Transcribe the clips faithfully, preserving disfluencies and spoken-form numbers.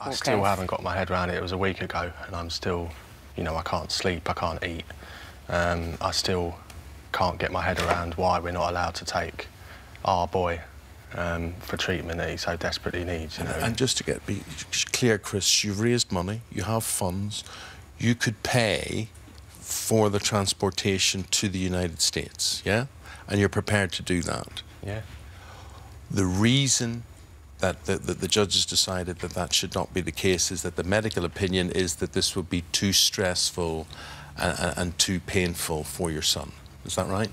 I okay. still haven't got my head around it. It was a week ago, and I'm still, you know, I can't sleep, I can't eat. Um, I still can't get my head around why we're not allowed to take our boy um, for treatment that he so desperately needs, you know. And just to get be clear, Chris, you've raised money, you have funds, you could pay for the transportation to the United States, yeah? And you're prepared to do that. Yeah. The reason that the, that the judges decided that that should not be the case is that the medical opinion is that this would be too stressful and, and too painful for your son. Is that right?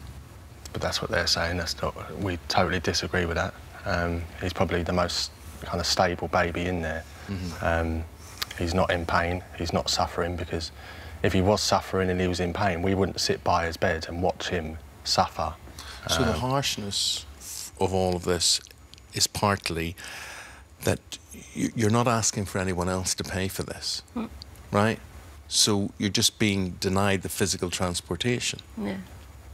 But that's what they're saying. That's not. We totally disagree with that. Um, he's probably the most kind of stable baby in there. Mm-hmm. um, he's not in pain. He's not suffering, because if he was suffering and he was in pain, we wouldn't sit by his bed and watch him suffer. So um, the harshness of all of this is partly that you're not asking for anyone else to pay for this, mm. right? So you're just being denied the physical transportation. Yeah.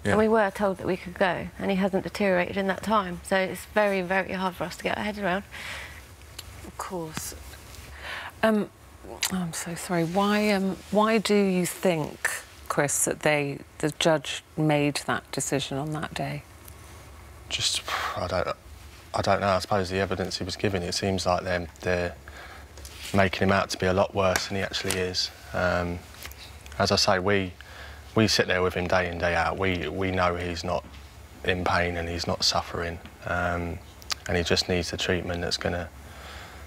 Yeah. And we were told that we could go, and he hasn't deteriorated in that time, so it's very, very hard for us to get our heads around. Of course. Um, oh, I'm so sorry. Why, um, why do you think, Chris, that they, the judge made that decision on that day? Just, I don't, I don't know. I suppose the evidence he was given, it seems like they're, they're making him out to be a lot worse than he actually is. Um, as I say, we... We sit there with him day in, day out. We, we know he's not in pain and he's not suffering. Um, and he just needs the treatment that's going to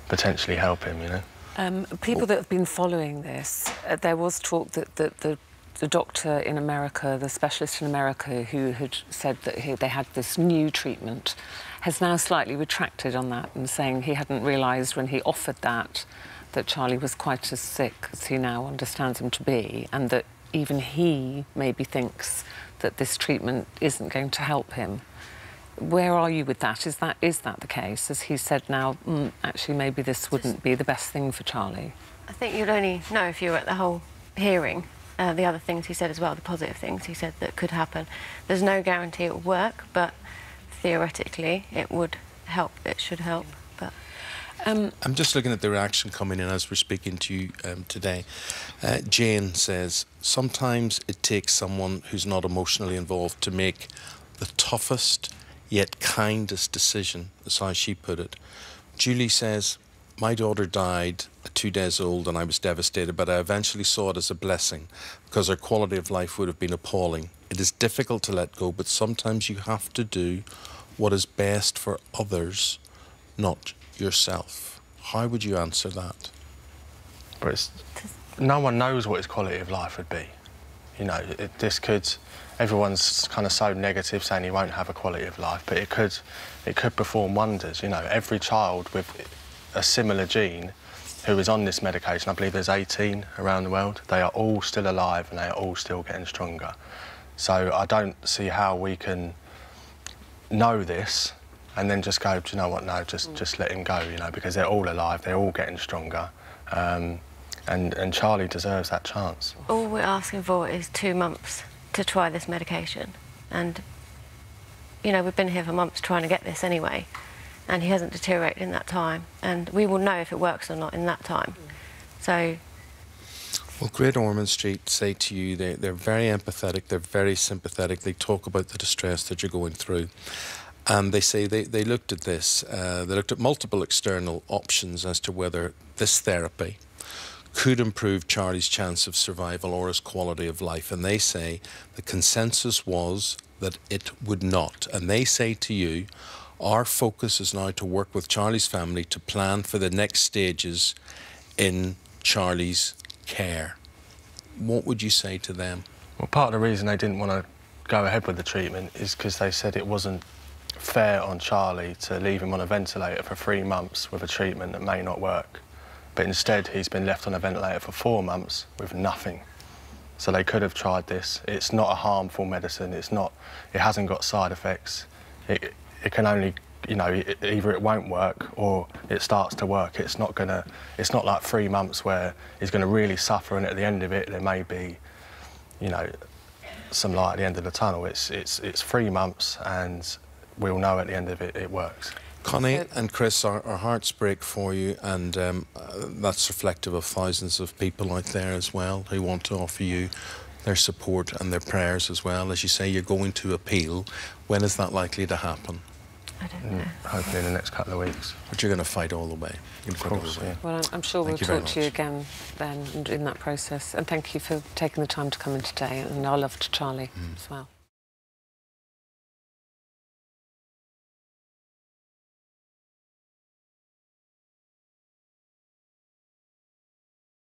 potentially help him, you know? Um, people that have been following this, uh, there was talk that, that the, the doctor in America, the specialist in America, who had said that he, they had this new treatment, has now slightly retracted on that and saying he hadn't realised when he offered that that Charlie was quite as sick as he now understands him to be, and that even he maybe thinks that this treatment isn't going to help him. Where are you with that? Is that, is that the case? As he said now, mm, actually, maybe this wouldn't be the best thing for Charlie. I think you'd only know if you were at the whole hearing. Uh, the other things he said as well, the positive things he said that could happen. There's no guarantee it will work, but theoretically it would help. It should help. But Um, I'm just looking at the reaction coming in as we're speaking to you um, today. Uh, Jane says, sometimes it takes someone who's not emotionally involved to make the toughest yet kindest decision, that's how she put it. Julie says, my daughter died at two days old and I was devastated, but I eventually saw it as a blessing because her quality of life would have been appalling. It is difficult to let go, but sometimes you have to do what is best for others, not yourself. How would you answer that? But it's, no one knows what his quality of life would be. You know, it, this could, everyone's kind of so negative saying he won't have a quality of life, but it could, it could perform wonders. You know, every child with a similar gene who is on this medication, I believe there's eighteen around the world, they are all still alive and they are all still getting stronger. So I don't see how we can know this and then just go, do you know what, no, just, just let him go, you know, because they're all alive, they're all getting stronger, um, and, and Charlie deserves that chance. All we're asking for is two months to try this medication, and, you know, we've been here for months trying to get this anyway, and he hasn't deteriorated in that time, and we will know if it works or not in that time, so... Well, Great Ormond Street say to you, they, they're very empathetic, they're very sympathetic, they talk about the distress that you're going through. And they say they, they looked at this, uh, they looked at multiple external options as to whether this therapy could improve Charlie's chance of survival or his quality of life. And they say the consensus was that it would not. And they say to you, our focus is now to work with Charlie's family to plan for the next stages in Charlie's care. What would you say to them? Well, part of the reason they didn't want to go ahead with the treatment is because they said it wasn't fair on Charlie to leave him on a ventilator for three months with a treatment that may not work. But instead, he's been left on a ventilator for four months with nothing. So they could have tried this. It's not a harmful medicine. It's not, it hasn't got side effects. It, it can only, you know, it, either it won't work or it starts to work. It's not gonna, it's not like three months where he's gonna really suffer and at the end of it, there may be, you know, some light at the end of the tunnel. It's, it's, it's three months and we'll know at the end of it, it works. Connie and Chris, our, our hearts break for you, and um, that's reflective of thousands of people out there as well who want to offer you their support and their prayers as well. As you say, you're going to appeal. When is that likely to happen? I don't know. Hopefully in the next couple of weeks. But you're going to fight all the way. Of course, yeah. Well, I'm, I'm sure we'll talk to you again then in that process. And thank you for taking the time to come in today, and our love to Charlie mm. as well.